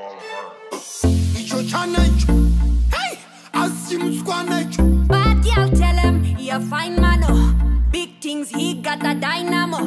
call her. Hey, but I'll tell him he a fine man. Oh. Big things, he got a dynamo.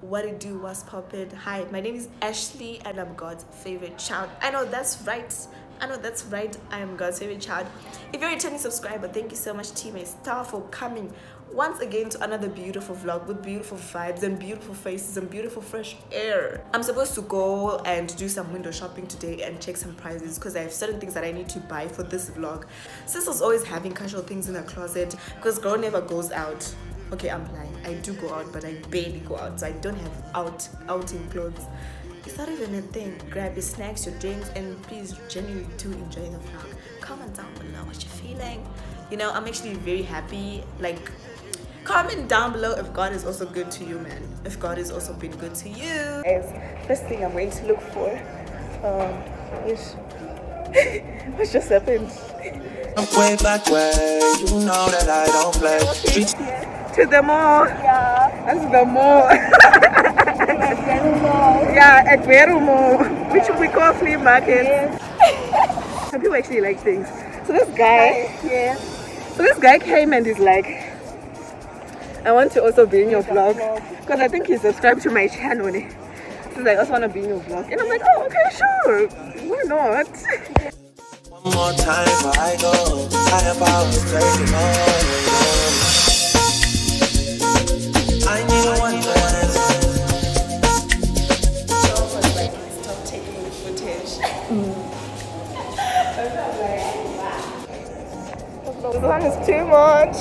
What it do, what's poppin'? Hi, my name is Ashley and I'm God's favorite child. I know that's right. I know that's right, I am God's favorite child. If you're a returning subscriber, thank you so much, Team A Star, for coming once again to another beautiful vlog with beautiful vibes and beautiful faces and beautiful fresh air. I'm supposed to go and do some window shopping today and check some prizes because I have certain things that I need to buy for this vlog. Sis was always having casual things in her closet because girl never goes out. Okay, I'm lying. I do go out, but I barely go out, so I don't have outing clothes. It's not even a thing. Grab your snacks, your drinks, and please genuinely do enjoy the vlog. Comment down below what you're feeling. You know, I'm actually very happy. Like, comment down below if God is also good to you, man. If God has also been good to you. Guys, first thing I'm going to look for is what just happened. I'm way back where you know that I don't play. Yeah. To the mall. Yeah. That's the mall. Yeah, at Verumo, which we call flea market. Yes. Some people actually like things. So this guy, yeah. So this guy came and he's like, I want to also be in your vlog because I think he subscribed to my channel. He's like, I also want to be in your vlog, and I'm like, oh, okay, sure, why not? One more time, I go. I need one time. This one is too much.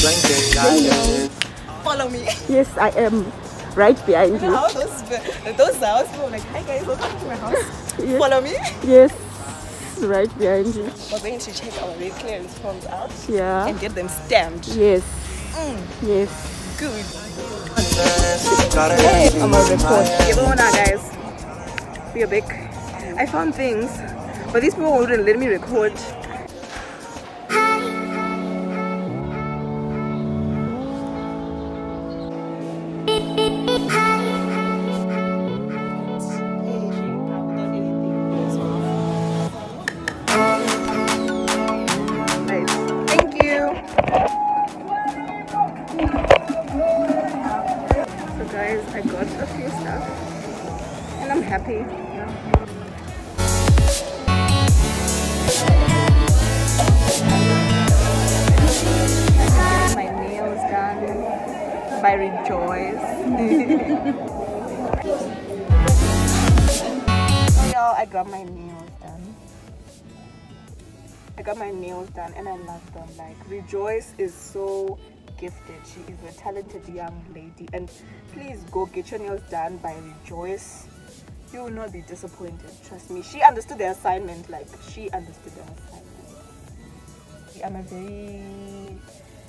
Baby, I like you. Follow me. Yes, I am right behind you. How those house people are like, hi guys, welcome to my house. Yes. Follow me. Yes. Right behind you. We're going to check our rate clearance forms out. Yeah. And get them stamped. Yes. Mm. Yes. Good. I'm a record. Guys, we are back. I found things, but these people wouldn't let me record. By Rejoice. Yo, I got my nails done. I got my nails done and I love them. Like, Rejoice is so gifted. She is a talented young lady. And please go get your nails done by Rejoice. You will not be disappointed. Trust me. She understood the assignment. Like, she understood the assignment. I'm a very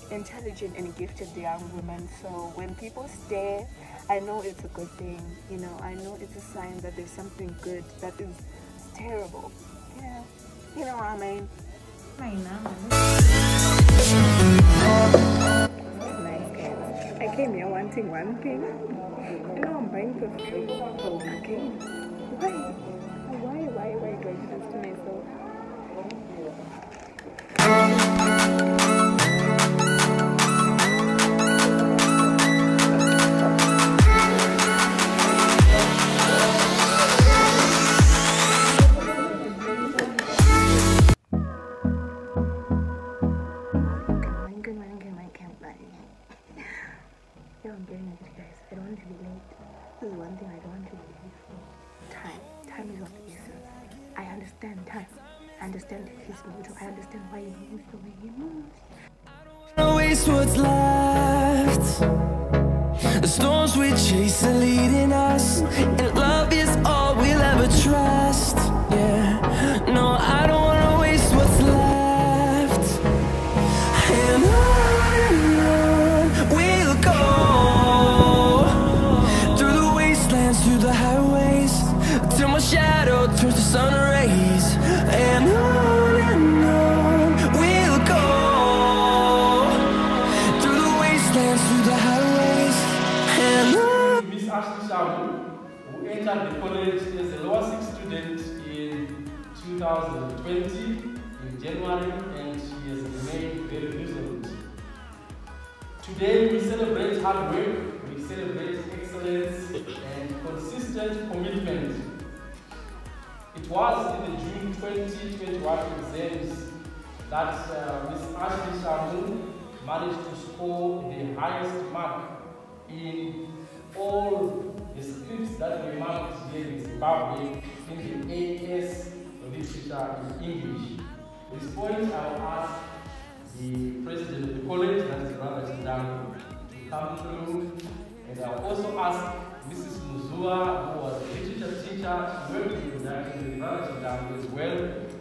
intelligent and gifted young woman, so when people stare, I know it's a good thing, you know. I know it's a sign that there's something good that is terrible. Yeah, you know what I mean. My name. I came here wanting one thing, and now I'm buying for free. Okay, why do I do this to myself? I understand why he moves the way he moves. I don't waste what's left. The storms we chase are leading us, and love is all we'll ever trust. Yeah, no, I don't wanna waste what's left. And on we'll go through the wastelands, through the highways, till my shadow turns. Today we celebrate hard work, we celebrate excellence and consistent commitment. It was in the June 2021 exams that Ms. Ashley Shamhu managed to score the highest mark in all the scripts that were marked here in Zimbabwe in the AS literature in English. At this point, I will ask the president of the college, that is Bernard Chidambo, to come through. And I will also ask Mrs. Musua, who was a literature teacher, she worked with Bernard Chidambo as well.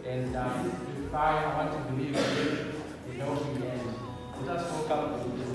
And Mrs. I want to believe in the helping hand. Let us welcome to this.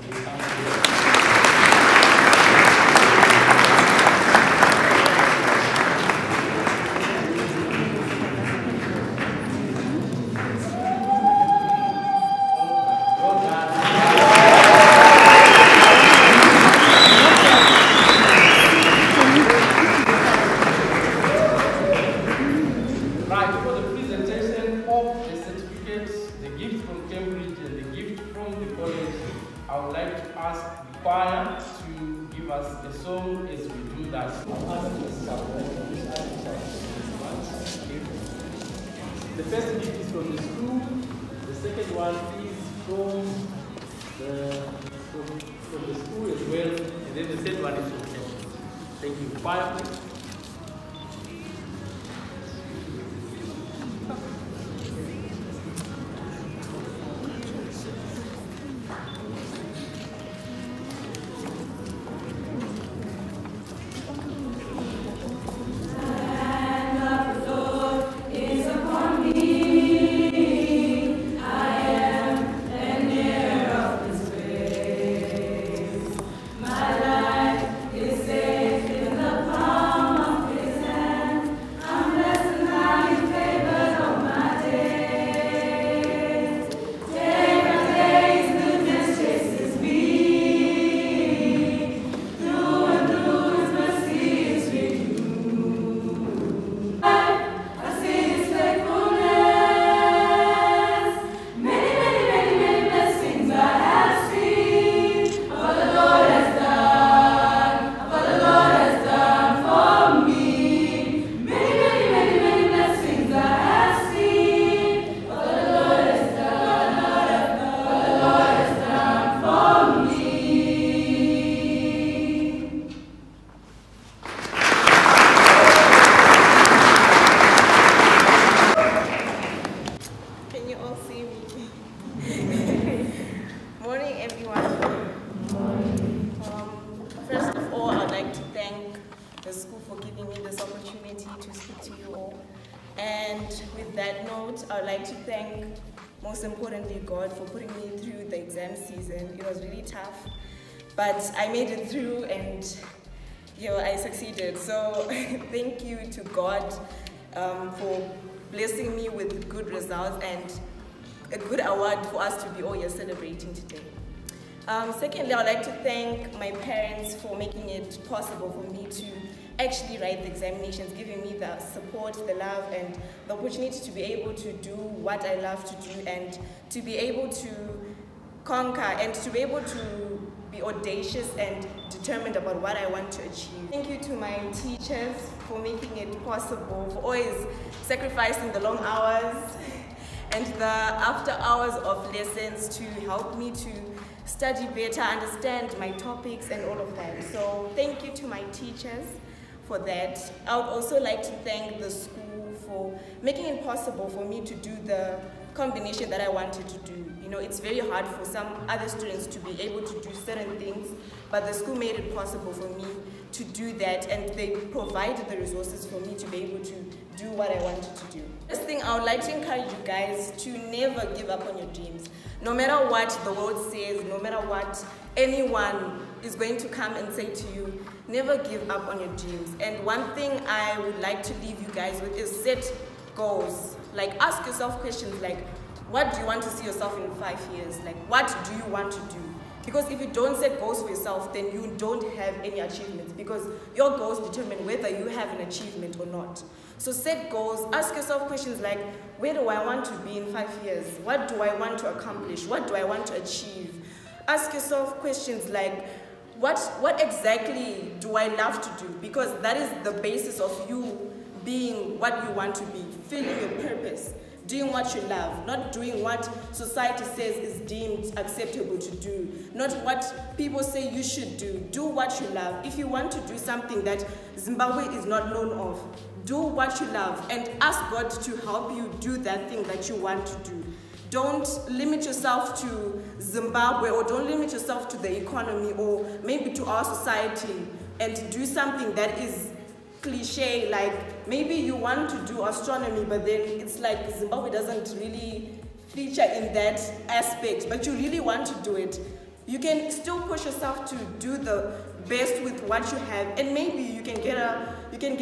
But I made it through and I succeeded. So thank you to God for blessing me with good results and a good award for us to be all here celebrating today. Secondly, I'd like to thank my parents for making it possible for me to actually write the examinations, giving me the support, the love, and the opportunity to be able to do what I love to do and to be able to conquer and to be able to be audacious and determined about what I want to achieve. Thank you to my teachers for making it possible, for always sacrificing the long hours and the after hours of lessons to help me to study better, understand my topics and all of that. So thank you to my teachers for that. I would also like to thank the school for making it possible for me to do the combination that I wanted to do. You know, it's very hard for some other students to be able to do certain things, but the school made it possible for me to do that, and they provided the resources for me to be able to do what I wanted to do. First thing, I would like to encourage you guys to never give up on your dreams. No matter what the world says, no matter what anyone is going to come and say to you, never give up on your dreams. And one thing I would like to leave you guys with is set goals. Like, ask yourself questions like, what do you want to see yourself in 5 years? Like, what do you want to do? Because if you don't set goals for yourself, then you don't have any achievements, because your goals determine whether you have an achievement or not. So set goals, ask yourself questions like, where do I want to be in 5 years? What do I want to accomplish? What do I want to achieve? ask yourself questions like, what exactly do I love to do? Because that is the basis of you being what you want to be, filling your purpose, doing what you love, not doing what society says is deemed acceptable to do, not what people say you should do. Do what you love. If you want to do something that Zimbabwe is not known of, do what you love and ask God to help you do that thing that you want to do. Don't limit yourself to Zimbabwe, or don't limit yourself to the economy, or maybe to our society, and do something that is cliche. Like, maybe you want to do astronomy, but then it's like Zimbabwe doesn't really feature in that aspect, but you really want to do it. You can still push yourself to do the best with what you have, and maybe you can get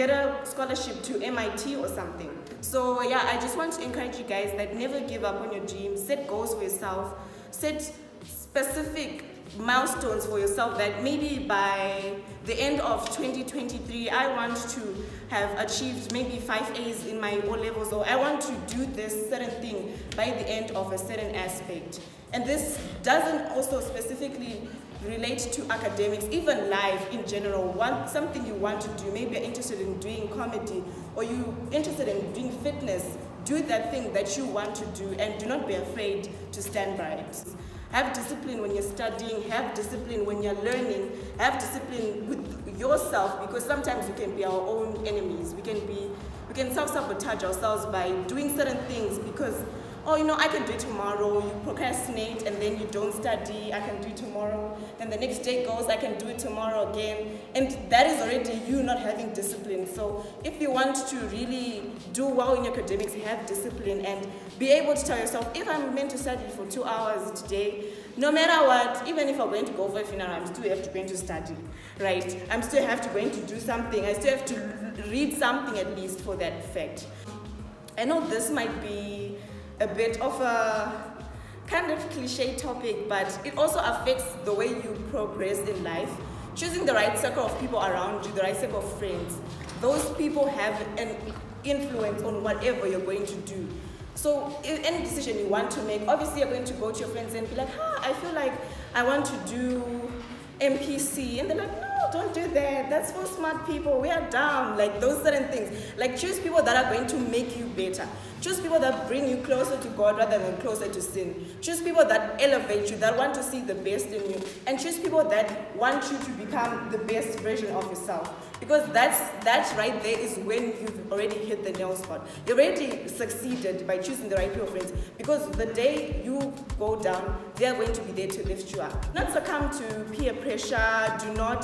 a scholarship to MIT or something. So yeah, I just want to encourage you guys that never give up on your dreams. Set goals for yourself. Set specific milestones for yourself that maybe by the end of 2023, I want to have achieved maybe 5 A's in my O-levels, or I want to do this certain thing by the end of a certain aspect. And this doesn't also specifically relate to academics, even life in general. Something you want to do, maybe you're interested in doing comedy, or you're interested in doing fitness, do that thing that you want to do, and do not be afraid to stand by it. Have discipline when you're studying, have discipline when you're learning, have discipline with yourself, because sometimes we can be our own enemies. We can self-sabotage ourselves by doing certain things because, oh, you know, I can do it tomorrow. You procrastinate and then you don't study. I can do it tomorrow. Then the next day goes, I can do it tomorrow again. And that is already you not having discipline. So if you want to really do well in your academics, have discipline and be able to tell yourself, if I'm meant to study for 2 hours today, no matter what, even if I'm going to go for a funeral, I'm still have to go into study, right? I'm still have to go into do something. I still have to read something at least for that fact. I know this might be a bit of a kind of cliche topic, but it also affects the way you progress in life. Choosing the right circle of people around you, the right circle of friends, those people have an influence on whatever you're going to do. So any decision you want to make, obviously you're going to go to your friends and be like, I feel like I want to do MPC, and they're like, no, don't do that, that's for smart people, we are dumb, like those certain things. Like, choose people that are going to make you better. Choose people that bring you closer to God rather than closer to sin. Choose people that elevate you, that want to see the best in you, and choose people that want you to become the best version of yourself, because that's right there is when you've already hit the nail spot. You already succeeded by choosing the right people, friends, because the day you go down, they are going to be there to lift you up. Not succumb to peer pressure. Do not,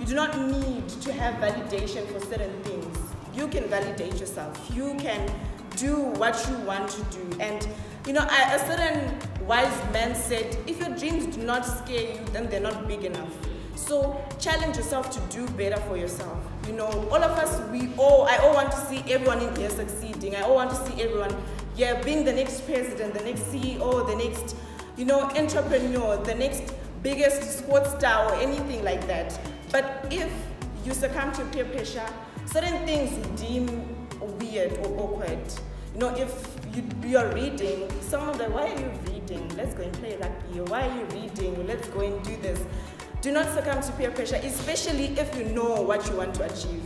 you do not need to have validation for certain things. You can validate yourself. You can do what you want to do. And you know, a certain wise man said, if your dreams do not scare you, then they're not big enough. So challenge yourself to do better for yourself. You know, all of us, I all want to see everyone in here succeeding. I all want to see everyone, yeah, being the next president, the next CEO, the next, you know, entrepreneur, the next biggest sports star, or anything like that. But if you succumb to peer pressure, certain things you deem weird or awkward. You know, if you're reading, someone's like, why are you reading? Let's go and play rugby. Why are you reading? Let's go and do this. Do not succumb to peer pressure, especially if you know what you want to achieve.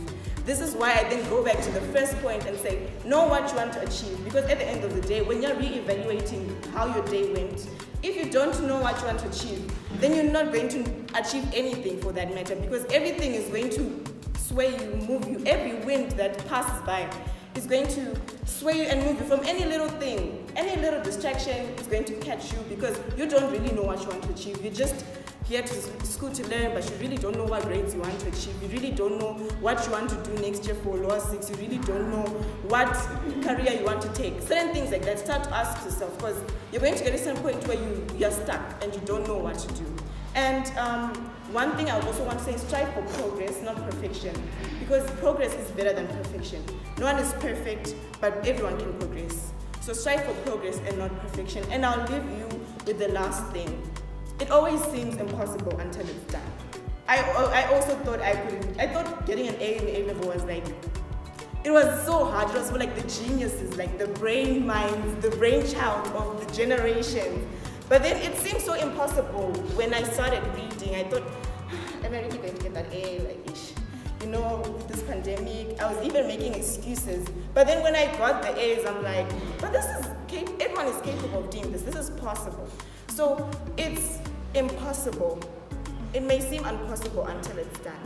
This is why I then go back to the first point and say, know what you want to achieve. Because at the end of the day, when you're re-evaluating how your day went, if you don't know what you want to achieve, then you're not going to achieve anything for that matter, because everything is going to sway you, move you. Every wind that passes by is going to sway you and move you from any little thing. Any little distraction is going to catch you because you don't really know what you want to achieve. You're just here to school to learn, but you really don't know what grades you want to achieve. You really don't know what you want to do next year for lower six. You really don't know what career you want to take. Certain things like that, start to ask yourself, because you're going to get to some point where you're stuck and you don't know what to do. And one thing I would also want to say is strive for progress, not perfection, because progress is better than perfection. No one is perfect, but everyone can progress. So strive for progress and not perfection. And I'll leave you with the last thing. It always seems impossible until it's done. I also thought I couldn't. I thought getting an A in A-level was like, it was so hard. It was for like the geniuses, like the brain minds, the brainchild of the generation. But then it seemed so impossible when I started reading. I thought, am I really going to get that A? Like, you know, with this pandemic, I was even making excuses. But then when I got the A's, I'm like, but this is, everyone is capable of doing this. This is possible. So it's impossible. It may seem impossible until it's done.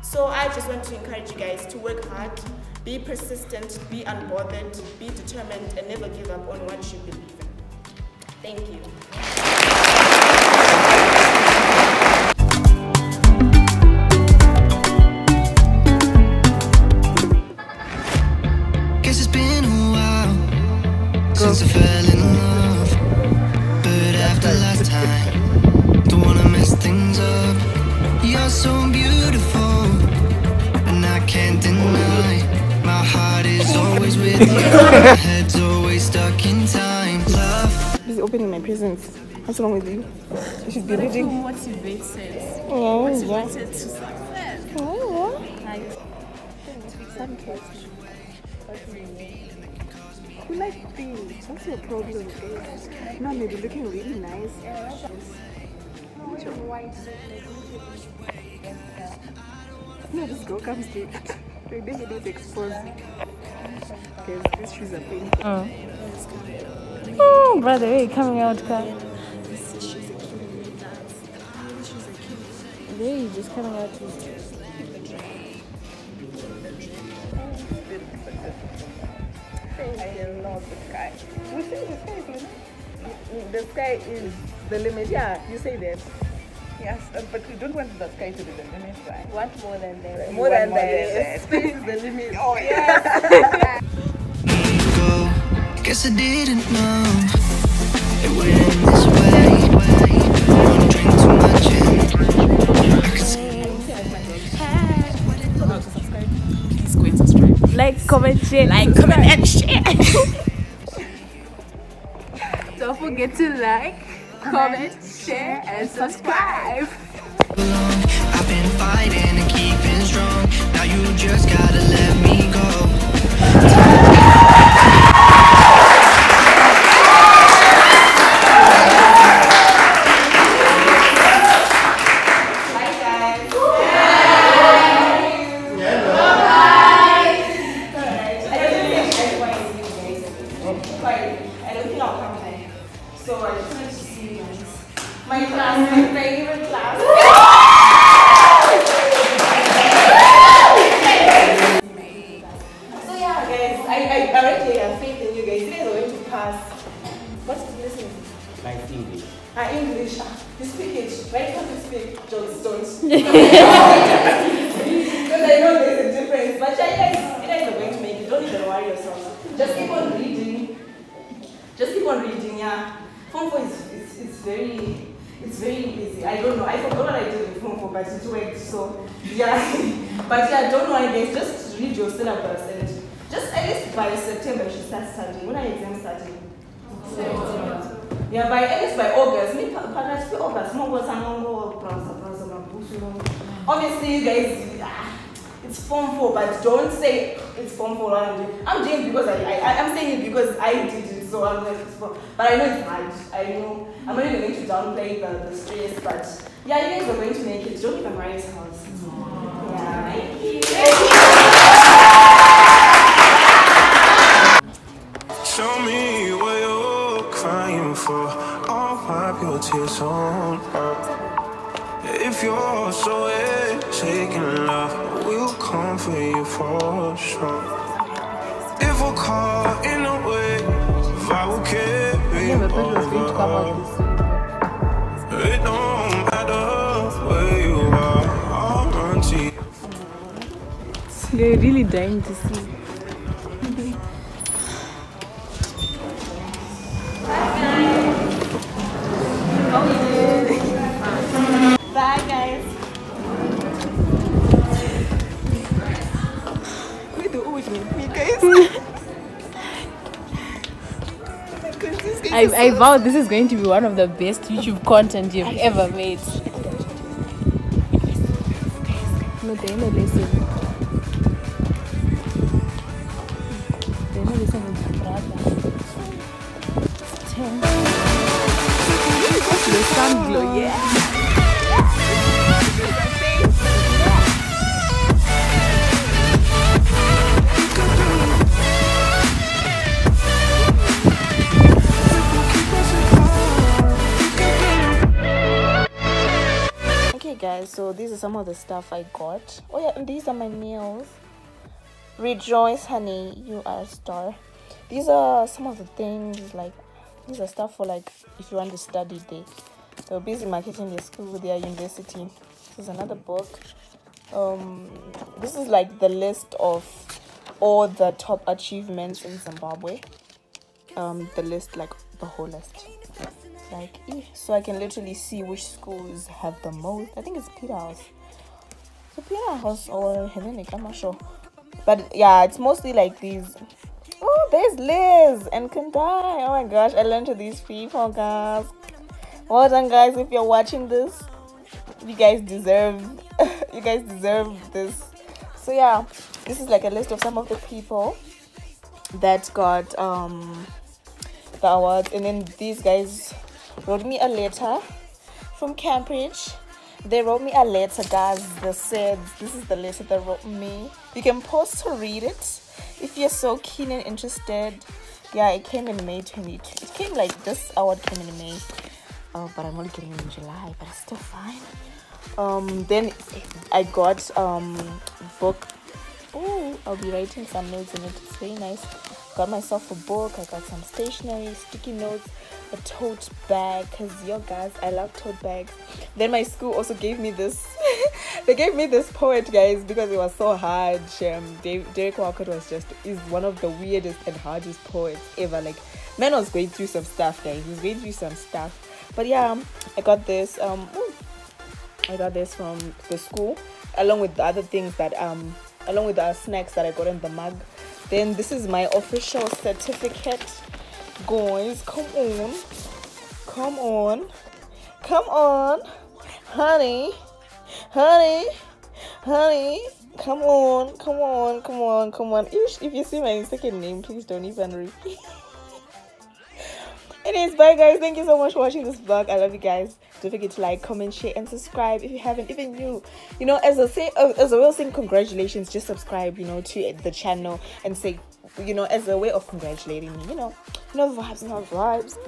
So I just want to encourage you guys to work hard, be persistent, be unbothered, be determined, and never give up on what you believe in. Thank you. Guess it's been a while since I fell in love, but after last time, don't wanna mess things up. You're so beautiful, and I can't deny my heart is always with you. My head's always stuck in time. Love. Busy opening my presents. What's wrong with you? You should be reading. Motivated. Oh, yeah. Motivated to success. Oh, yeah. Like, you like things. What's your problem? No, maybe looking really nice. No, this girl comes to it. Then you don't expose it. Because these shoes are painful. Oh. Oh, brother, hey, coming out car. Hey, just coming out. I love the sky. We think the sky is limit. The sky is the limit. Yeah, you say that. Yes, but we don't want the sky to be the limit, right? What more than that? More than that. Sky is the limit. Oh, yes. Guess I didn't know it went this way. Don't drink too much and I could subscribe. Please go and subscribe. Like, comment, share. Like, comment and share. Don't forget to like, comment, share and subscribe. I've been fighting and keeping strong. Now you just gotta let me go. Yeah, by at least by August. Obviously, you guys, it's Phonpho, but don't say it's Phonpho. I'm doing it because I'm saying it because I did it, so I'm like, it's Phonpho. But I know it's hard. I know I'm not even going to downplay the stress, but yeah, you guys are going to make it. Don't even Maria's house. Yeah, thank you. Show me what you're crying for. I'll wipe your tears on up. If you're so shaking love, we'll come for you for sure. If we're caught in a way, if I will carry over, it don't matter where you are, I'll run to you. They're really dying to see. I vow this is going to be one of the best YouTube content you've ever made. No, they're not listening. They're not listening to brother. glow, sun glow, yeah. Guys, so these are some of the stuff I got. Oh yeah, and these are my nails. Rejoice, honey, you are a star. These are some of the things, like these are stuff for, like, if you want to study, they're busy marketing their school, their university. This is another book. This is like the list of all the top achievements in Zimbabwe. The list, like the whole list. Like, so I can literally see which schools have the most. I think it's Peterhouse. So Peterhouse or Hellenic, I'm not sure. But yeah, it's mostly like these. Oh, there's Liz and Kandai. Oh my gosh, I learned to these people, guys. Well done, guys. If you're watching this, you guys deserve this. So yeah, this is like a list of some of the people that got the awards, and then these guys wrote me a letter from Cambridge. They wrote me a letter, guys. They said, this is the letter they wrote me. You can pause to read it if you're so keen and interested. Yeah, it came in May 2022. It came like this award came in May. Oh, but I'm only getting it in July, but it's still fine. Then I got book. Oh, I'll be writing some notes in it. It's very nice. Got myself a book. I got some stationery, sticky notes, a tote bag, because yo guys, I love tote bags. Then my school also gave me this they gave me this poet, guys, because it was so hard. Derek Walker is one of the weirdest and hardest poets ever. Like, man was going through some stuff, guys. He was going through some stuff. But yeah, I got this I got this from the school, along with the other things that along with the snacks that I got in the mug. Then this is my official certificate, guys. Come on, honey, come on. If you see my second name, please don't even repeat. Anyways, bye guys. Thank you so much for watching this vlog. I love you guys. Don't forget to like, comment, share, and subscribe if you haven't. Even you know, as a way of saying congratulations, just subscribe, you know, to the channel and say, you know, as a way of congratulating me, you know the vibes.